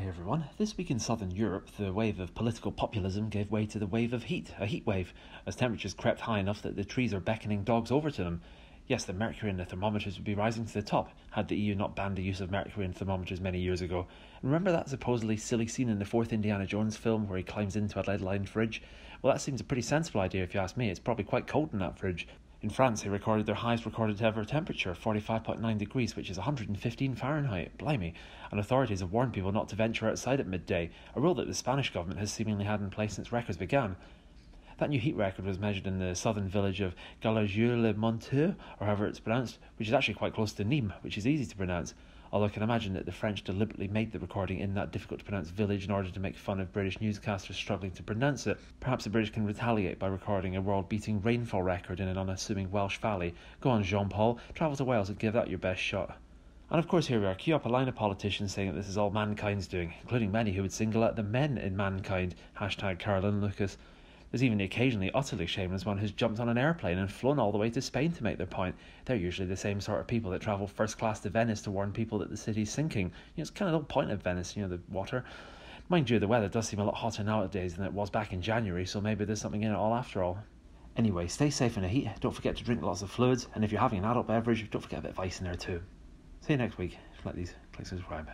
Hey everyone, this week in southern Europe, the wave of political populism gave way to the wave of heat, a heat wave, as temperatures crept high enough that the trees are beckoning dogs over to them. Yes, the mercury in the thermometers would be rising to the top, had the EU not banned the use of mercury in thermometers many years ago. And remember that supposedly silly scene in the fourth Indiana Jones film where he climbs into a lead-lined fridge? Well, that seems a pretty sensible idea if you ask me. It's probably quite cold in that fridge. In France, they recorded their highest recorded ever temperature, 45.9 degrees, which is 115 Fahrenheit, blimey, and authorities have warned people not to venture outside at midday, a rule that the Spanish government has seemingly had in place since records began. That new heat record was measured in the southern village of Gallargues-le-Montueux, or however it's pronounced, which is actually quite close to Nîmes, which is easy to pronounce, although I can imagine that the French deliberately made the recording in that difficult-to-pronounce village in order to make fun of British newscasters struggling to pronounce it. Perhaps the British can retaliate by recording a world-beating rainfall record in an unassuming Welsh valley. Go on, Jean-Paul, travel to Wales and give that your best shot. And of course here we are, queue up a line of politicians saying that this is all mankind's doing, including many who would single out the men in mankind, hashtag Caroline Lucas. There's even the occasionally utterly shameless one who's jumped on an airplane and flown all the way to Spain to make their point. They're usually the same sort of people that travel first class to Venice to warn people that the city's sinking. It's kind of the whole point of Venice, the water. Mind you, the weather does seem a lot hotter nowadays than it was back in January, so maybe there's something in it all after all. Anyway, stay safe in the heat, don't forget to drink lots of fluids, and if you're having an adult beverage, don't forget a bit of ice in there too. See you next week. If you like these, click subscribe.